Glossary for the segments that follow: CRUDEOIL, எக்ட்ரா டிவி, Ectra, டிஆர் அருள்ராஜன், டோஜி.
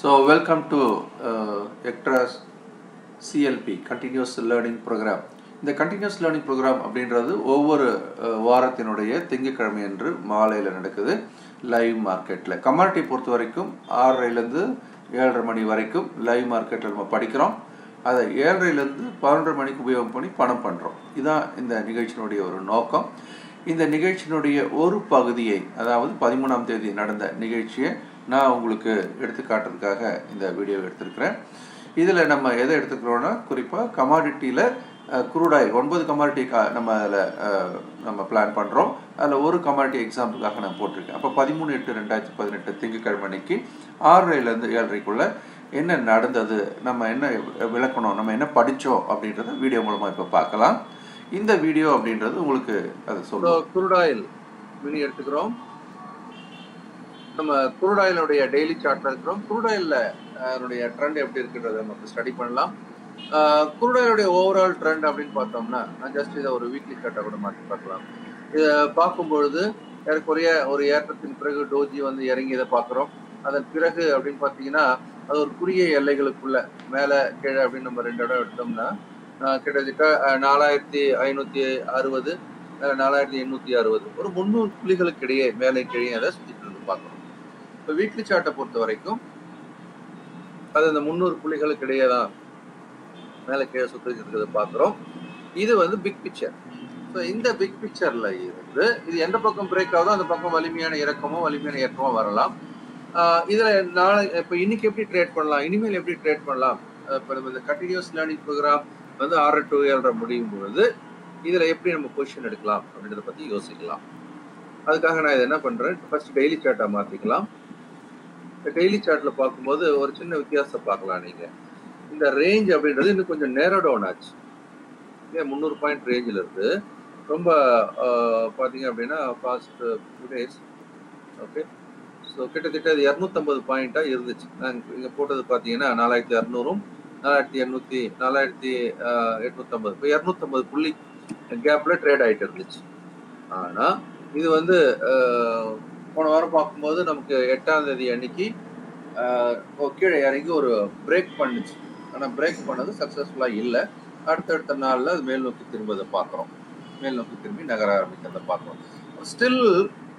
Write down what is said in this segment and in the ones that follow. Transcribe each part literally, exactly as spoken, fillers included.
So welcome to uh, Ectra's C L P, Continuous Learning Program. The Continuous Learning Program அப்படின்றது ஒவ்வொரு வாரத்தினுடைய திங்கக்கிழமை என்று மாலையில் நடக்குது லைவ் மார்க்கெட்டில். கம்யூனிட்டி பொறுத்த வரைக்கும் ஆறரைலேருந்து ஏழரை மணி வரைக்கும் லைவ் மார்க்கெட்டில் நம்ம படிக்கிறோம். அதை ஏழரைலேருந்து பதினொன்றரை மணிக்கு உபயோகம் பண்ணி பணம் பண்ணுறோம். இதுதான் இந்த நிகழ்ச்சியினுடைய ஒரு நோக்கம். இந்த நிகழ்ச்சியினுடைய ஒரு பகுதியை, அதாவது பதிமூணாம் தேதி நடந்த நிகழ்ச்சியை நான் உங்களுக்கு எடுத்துக்காட்டுறதுக்காக இந்த வீடியோவை எடுத்திருக்கிறேன். இதில் நம்ம எதை எடுத்துக்கிறோன்னா, குறிப்பாக கமாடிட்டியில் குரூடாயில் ஒன்பது கமாடிட்டி கா நம்ம அதில் நம்ம பிளான் பண்ணுறோம். அதில் ஒரு கமாடிட்டி எக்ஸாம்பிளுக்காக நான் போட்டிருக்கேன். அப்போ பதிமூணு எட்டு ரெண்டாயிரத்தி பதினெட்டு திங்கட்கிழமை அன்னைக்கு ஆறரைலேருந்து ஏழரைக்குள்ளே என்ன நடந்தது, நம்ம என்ன விளக்கணும், நம்ம என்ன படித்தோம் அப்படின்றத வீடியோ மூலமாக இப்போ பார்க்கலாம். இந்த வீடியோ அப்படின்றது உங்களுக்கு அது சொல்லுவோம். குரூடாயில் மினி எடுத்துக்கிறோம். நம்ம குரூடாயிலுடைய டெய்லி சார்ட்ல இருக்கிறோம். குரூடாயில அதனுடைய ட்ரெண்ட் எப்படி இருக்குன்றத நம்ம ஸ்டடி பண்ணலாம். குரூடாயிலுடைய ஓவரால் ட்ரெண்ட் அப்படின்னு பார்த்தோம்னா, நான் ஜஸ்ட் இதை ஒரு வீக்லி சார்ட்டை கூட மாற்றி பார்க்கலாம். இதை பார்க்கும்பொழுது ஏறக்குறைய ஒரு ஏற்றத்தின் பிறகு டோஜி வந்து இறங்கி இதை பார்க்குறோம். அதன் பிறகு அப்படின்னு பார்த்தீங்கன்னா, அது ஒரு குறுகிய எல்லைகளுக்குள்ள மேலே கீழே அப்படின்னு நம்ம ரெண்டு இடம் எடுத்தோம்னா கிட்டத்தட்ட நாலாயிரத்தி ஐநூற்றி அறுபது நாலாயிரத்தி எண்ணூற்றி அறுபது ஒரு முந்நூறு புள்ளிகளுக்கு இடையே மேலே கீழே அதை சுற்றிட்டு இருந்து பார்க்கணும். இப்போ வீக்லி சார்ட்டை பொறுத்த வரைக்கும் அது இந்த முந்நூறு புள்ளிகளுக்கு இடையே தான் மேலே கீழே சுற்றிட்டு இருக்கிறத பார்க்குறோம். இது வந்து பிக் பிக்சர். ஸோ இந்த பிக் பிக்சரில் இருந்து இது எந்த பக்கம் பிரேக் ஆகுதோ அந்த பக்கம் வலிமையான இறக்கமோ வலிமையான ஏற்றமோ வரலாம். இதில் நான் இப்போ இன்னைக்கு எப்படி ட்ரேட் பண்ணலாம், இனிமேல் எப்படி ட்ரேட் பண்ணலாம், இப்போ நம்ம இந்த கண்டினியூஸ் லேர்னிங் ப்ரோக்ராம் வந்து ஆறு டு ஏழரை முடியும் பொழுது இதில் எப்படி நம்ம பொசிஷன் எடுக்கலாம் அப்படின்றத பற்றி யோசிக்கலாம். அதுக்காக நான் இதை என்ன பண்ணுறேன், ஃபர்ஸ்ட் டெய்லி சார்ட்டாக மாற்றிக்கலாம். இந்த டெய்லி சார்ட்டில் பார்க்கும்போது ஒரு சின்ன வித்தியாசம் பார்க்கலாம். நீங்கள் இந்த ரேஞ்ச் அப்படின்றது இன்னும் கொஞ்சம் நேரோ டவுன் ஆச்சு. முந்நூறு பாயிண்ட் ரேஞ்சில் இருந்து ரொம்ப பார்த்தீங்க அப்படின்னா fast two days okay. So கிட்டத்தட்ட அது இரநூத்தம்பது பாயிண்ட்டாக இருந்துச்சு. நான் இங்கே போட்டது பார்த்தீங்கன்னா நாலாயிரத்தி அறநூறும் நாலாயிரத்தி எண்ணூற்றி நாலாயிரத்தி எட்நூற்றம்பது இப்போ இரநூத்தம்பது புள்ளி கேப்பில் ட்ரேட் ஆகிட்டு இருந்துச்சு. ஆனால் இது வந்து போன வாரம் பார்க்கும்போது நமக்கு எட்டாம் தேதி அன்னைக்கு கீழே இறங்கி ஒரு பிரேக் பண்ணுச்சு. ஆனால் பிரேக் பண்ணது சக்ஸஸ்ஃபுல்லாக இல்லை. அடுத்தடுத்த நாளில் அது மேல் நோக்கி திரும்பதை பார்க்குறோம். மேல் நோக்கி திரும்பி நகர ஆரம்பிக்கிறத பார்க்குறோம். ஸ்டில்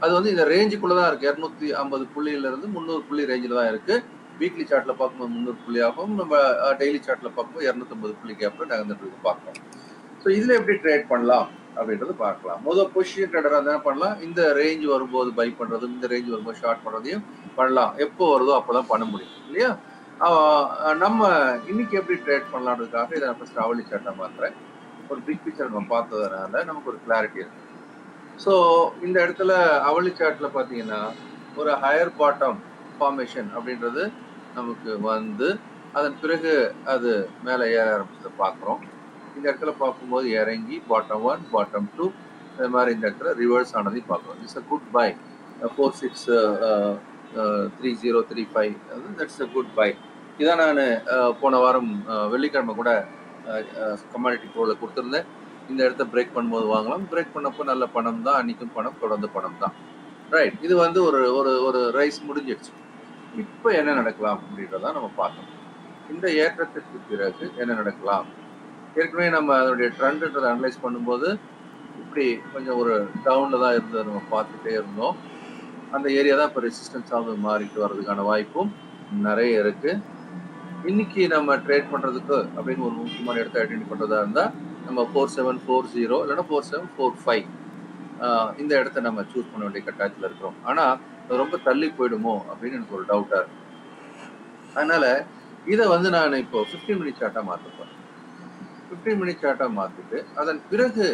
அது வந்து இந்த ரேஞ்சுக்குள்ளே தான் இருக்குது. இரநூத்தி ஐம்பது புள்ளியிலேருந்து முந்நூறு புள்ளி ரேஞ்சில் தான் இருக்குது. வீக்லி சார்ட்டில் பார்க்கும்போது முந்நூறு புள்ளி ஆகும். நம்ம டெய்லி சார்ட்டில் பார்க்கும்போது இரநூத்தம்பது புள்ளி கேப்பில் நகர்ந்துட்டு பார்க்கலாம். ஸோ இதில் எப்படி ட்ரேட் பண்ணலாம் அப்படின்றது பார்க்கலாம். முதல் பொசிஷன் ட்ரேடராக என்ன பண்ணலாம், இந்த ரேஞ்ச் வரும்போது பை பண்ணுறதும் இந்த ரேஞ்ச் வரும்போது ஷார்ட் பண்ணுறதையும் பண்ணலாம். எப்போ வருதோ அப்போ தான் பண்ண முடியும் இல்லையா. நம்ம இன்னைக்கு எப்படி ட்ரேட் பண்ணலான்றதுக்காக இதை நான் ஃபஸ்ட் அவலி சார்ட்டாக மாற்றுறேன். ஒரு பிக் பிக்சர் நம்ம பார்த்ததுனால நமக்கு ஒரு கிளாரிட்டி இருக்குது. ஸோ இந்த இடத்துல அவலி சார்ட்டில் பார்த்தீங்கன்னா ஒரு ஹையர் பாட்டம் ஃபார்மேஷன் அப்படின்றது நமக்கு வந்து அதன் பிறகு அது மேலே ஏற ஆரம்பிச்சதை பார்க்குறோம். இந்த இடத்துல பார்க்கும்போது இறங்கி பாட்டம் ஒன் பாட்டம் டூ அது மாதிரி இந்த இடத்துல ரிவர்ஸ் ஆனதையும் பார்க்குறோம். It's a good buy four six three zero three five that's a good buy. இதான் நான் போன வாரம் வெள்ளிக்கிழமை கூட கமாடிட்டி பொருளை கொடுத்துருந்தேன். இந்த இடத்த பிரேக் பண்ணும்போது வாங்கலாம். பிரேக் பண்ணப்போ நல்ல பணம் தான் அன்றைக்கும், பணம் தொடர்ந்து பணம் தான் ரைட். இது வந்து ஒரு ஒரு ஒரு ரைஸ் முடிஞ்சிடுச்சு. இப்போ என்ன நடக்கலாம் அப்படின்றதான் நம்ம பார்க்கணும். இந்த ஏற்றத்திற்கு பிறகு என்ன நடக்கலாம், ஏற்கனவே நம்ம அதனுடைய ட்ரெண்டுன்றதை அனலைஸ் பண்ணும்போது இப்படி கொஞ்சம் ஒரு டவுனில் தான் இருந்ததை நம்ம பார்த்துட்டே இருந்தோம். அந்த ஏரியா தான் இப்போ ரெசிஸ்டன்ஸ் ஆகுது, மாறிட்டு வர்றதுக்கான வாய்ப்பும் நிறைய இருக்குது. இன்னைக்கு நம்ம ட்ரேட் பண்ணுறதுக்கு அப்படின்னு ஒரு முக்கியமான இடத்த ஐடென்டிஃபை பண்ணுறதா இருந்தால் நம்ம ஃபோர் செவன் ஃபோர் ஜீரோ இல்லைன்னா ஃபோர் செவன் ஃபோர் ஃபைவ் இந்த இடத்த நம்ம சூஸ் பண்ண வேண்டிய கட்டாயத்தில் இருக்கிறோம். ஆனால் ரொம்ப தள்ளி போயிடுமோ அப்படின்னு எனக்கு ஒரு டவுட்டாக இருக்குது. அதனால் இதை வந்து நான் இப்போ ஃபிஃப்டீன் மினிட் சார்ட்டாக மாற்றிப்பேன். ஃபிஃப்டீன் மினிட் சார்ட்டாக மாற்றிட்டு அதன் பிறகு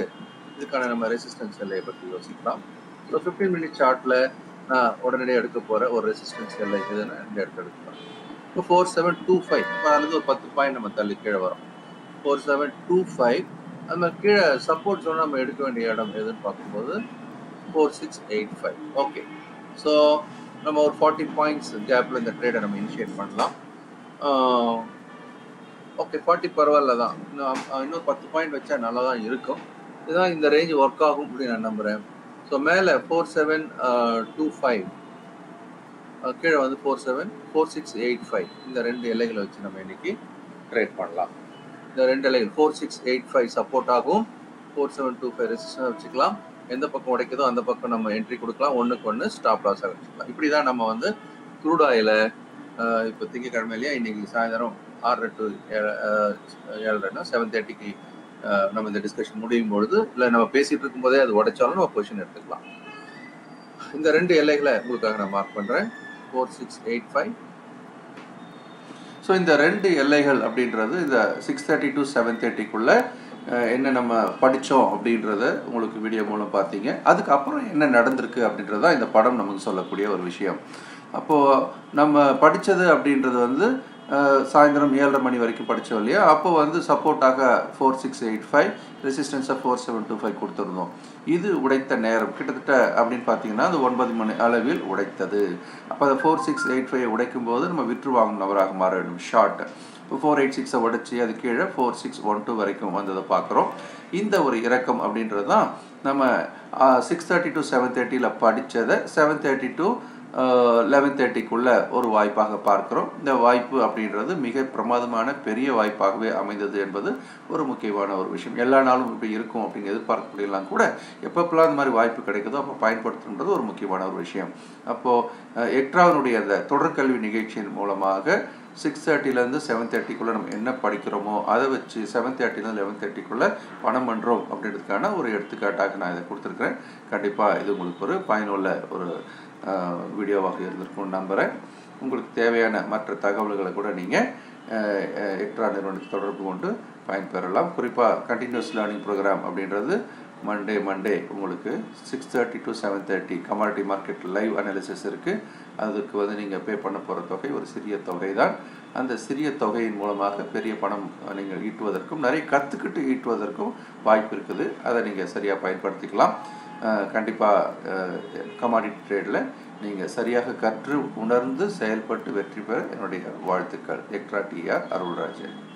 இதுக்கான நம்ம ரெசிஸ்டன்ஸ் எல்லையை பற்றி யோசிக்கலாம். ஸோ ஃபிஃப்டீன் மினிட் சார்ட்டில் நான் உடனடியாக எடுக்க போகிற ஒரு ரெசிஸ்டன்ஸ் எல்லை இதுன்னு இந்த இடத்த எடுத்துக்கலாம். இப்போ ஃபோர் செவன் டூ ஃபைவ் அதுலேருந்து ஒரு பத்து பாயிண்ட் நம்ம தள்ளி கீழே வரோம். ஃபோர் செவன் டூ ஃபைவ் நம்ம கீழே சப்போர்ட் ஜோன் நம்ம எடுக்க வேண்டிய இடம் எதுன்னு பார்க்கும்போது four six eight five okay. So நம்ம ஒரு ஃபார்ட்டி பாயிண்ட்ஸ் கேப்பில் இந்த ட்ரேடை நம்ம இனிஷியேட் பண்ணலாம். ஓகே ஃபார்ட்டி பரவாயில்ல தான், இன்னும் இன்னும் பத்து பாயிண்ட் வச்சா நல்லா தான் இருக்கும். இதுதான் இந்த ரேஞ்ச் ஒர்க் ஆகும் அப்படின்னு நான் நம்புகிறேன். ஸோ மேலே ஃபோர் செவன் டூ ஃபைவ் கீழே வந்து four seven four six eight five இந்த ரெண்டு எல்லைகளை வச்சு நம்ம இன்னைக்கு ட்ரேட் பண்ணலாம். இந்த ரெண்டு எல்லைகள் four six eight five support ஆகும், four seven two five resistance வச்சுக்கலாம், எந்த பக்கம் உடைக்குதோ அந்த பக்கம் நம்ம என்ட்ரி கொடுக்கலாம், ஒன்றுக்கு ஒன்று ஸ்டாப் லாஸாக வச்சுக்கலாம். இப்படி தான் நம்ம வந்து க்ரூட் ஆயில் இப்போ திங்கக்கிழமையிலேயே இன்னைக்கு சாயந்தரம் ஆறு டு ஏழு செவன் தேர்ட்டிக்கு நம்ம இந்த டிஸ்கஷன் முடியும் பொழுது இல்லை நம்ம பேசிகிட்டு இருக்கும்போதே அது உடைச்சாலும் நம்ம பொசிஷன் எடுத்துக்கலாம். இந்த ரெண்டு எல்லைகளை உங்களுக்காக நான் மார்க் பண்ணுறேன், four six eight five. So இந்த ரெண்டு எல்லைகள் அப்படின்றது இந்த சிக்ஸ் தேர்ட்டி டு செவன் தேர்ட்டிக்குள்ளே என்ன நம்ம படித்தோம் அப்படின்றத உங்களுக்கு வீடியோ மூலம் பார்த்தீங்க. அதுக்கப்புறம் என்ன நடந்திருக்கு அப்படின்றது தான் இந்த படம் நமக்கு சொல்லக்கூடிய ஒரு விஷயம். அப்போது நம்ம படித்தது அப்படின்றது வந்து சாயந்தரம் ஏழரை மணி வரைக்கும் படித்தோம் இல்லையா, அப்போது வந்து சப்போர்ட்டாக ஃபோர் சிக்ஸ் எயிட் ஃபைவ் ரெசிஸ்டன்ஸாக ஃபோர் செவன் டூ ஃபைவ் கொடுத்துருந்தோம். இது உடைத்த நேரம் கிட்டத்தட்ட அப்படின்னு பார்த்தீங்கன்னா அது ஒன்பது மணி அளவில் உடைத்தது. அப்போ அதை ஃபோர் சிக்ஸ் எயிட் ஃபைவ் உடைக்கும் போது நம்ம விற்று வாங்கினவராக மாற வேண்டும். ஷார்ட் ஃபோர் எயிட் சிக்ஸை உடைச்சி அது கீழே ஃபோர் சிக்ஸ் ஒன் டூ வரைக்கும் வந்ததை பார்க்குறோம். இந்த ஒரு இறக்கம் அப்படின்றது தான் நம்ம சிக்ஸ் தேர்ட்டி டு செவன் தேர்ட்டியில் படித்ததை செவன் தேர்ட்டி டு லெவன் தேர்ட்டிக்குள்ளே ஒரு வாய்ப்பாக பார்க்குறோம். இந்த வாய்ப்பு அப்படின்றது மிக பிரமாதமான பெரிய வாய்ப்பாகவே அமைந்தது என்பது ஒரு முக்கியமான ஒரு விஷயம். எல்லா நாளும் இப்படி இருக்கும் அப்படின்னு எதிர்பார்க்கக்கூடியலாம் கூட எப்பப்பெல்லாம் அந்த மாதிரி வாய்ப்பு கிடைக்குதோ அப்போ பயன்படுத்தணுன்றது ஒரு முக்கியமான ஒரு விஷயம். அப்போது எக்ட்ராவினுடைய அந்த தொடர்கல்வி நிகழ்ச்சியின் மூலமாக சிக்ஸ் தேர்ட்டிலேருந்து செவன் தேர்ட்டிக்குள்ளே நம்ம என்ன படிக்கிறோமோ அதை வச்சு செவன் தேர்ட்டிலேருந்து லெவன் தேர்ட்டிக்குள்ளே பணம் பண்ணுறோம் அப்படின்றதுக்கான ஒரு எடுத்துக்காட்டாக நான் இதை கொடுத்துருக்குறேன். கண்டிப்பாக இது உங்களுக்கு ஒரு பயனுள்ள ஒரு வீடியோவாக இருந்திருக்கும்னு நம்புகிறேன். உங்களுக்கு தேவையான மற்ற தகவல்களை கூட நீங்கள் எக்ட்ரா நிறுவனத்தை தொடர்பு கொண்டு பயன்பெறலாம். குறிப்பாக கண்டினியூஸ் லேர்னிங் ப்ரோக்ராம் அப்படின்றது மண்டே மண்டே உங்களுக்கு six thirty to seven thirty commodity market live analysis இருக்குது. அதுக்கு வந்து நீங்கள் பே பண்ண போகிற தொகை ஒரு சிறிய தொகை தான். அந்த சிறிய தொகையின் மூலமாக பெரிய பணம் நீங்கள் ஈட்டுவதற்கும் நிறைய கற்றுக்கிட்டு ஈட்டுவதற்கும் வாய்ப்பு இருக்குது. அதை நீங்கள் சரியாக பயன்படுத்திக்கலாம். கண்டிப்பாக கமாடிட்டி ட்ரேடில் நீங்கள் சரியாக கற்று உணர்ந்து செயல்பட்டு வெற்றி பெற என்னுடைய வாழ்த்துக்கள். Extra டிஆர் அருள்ராஜன்.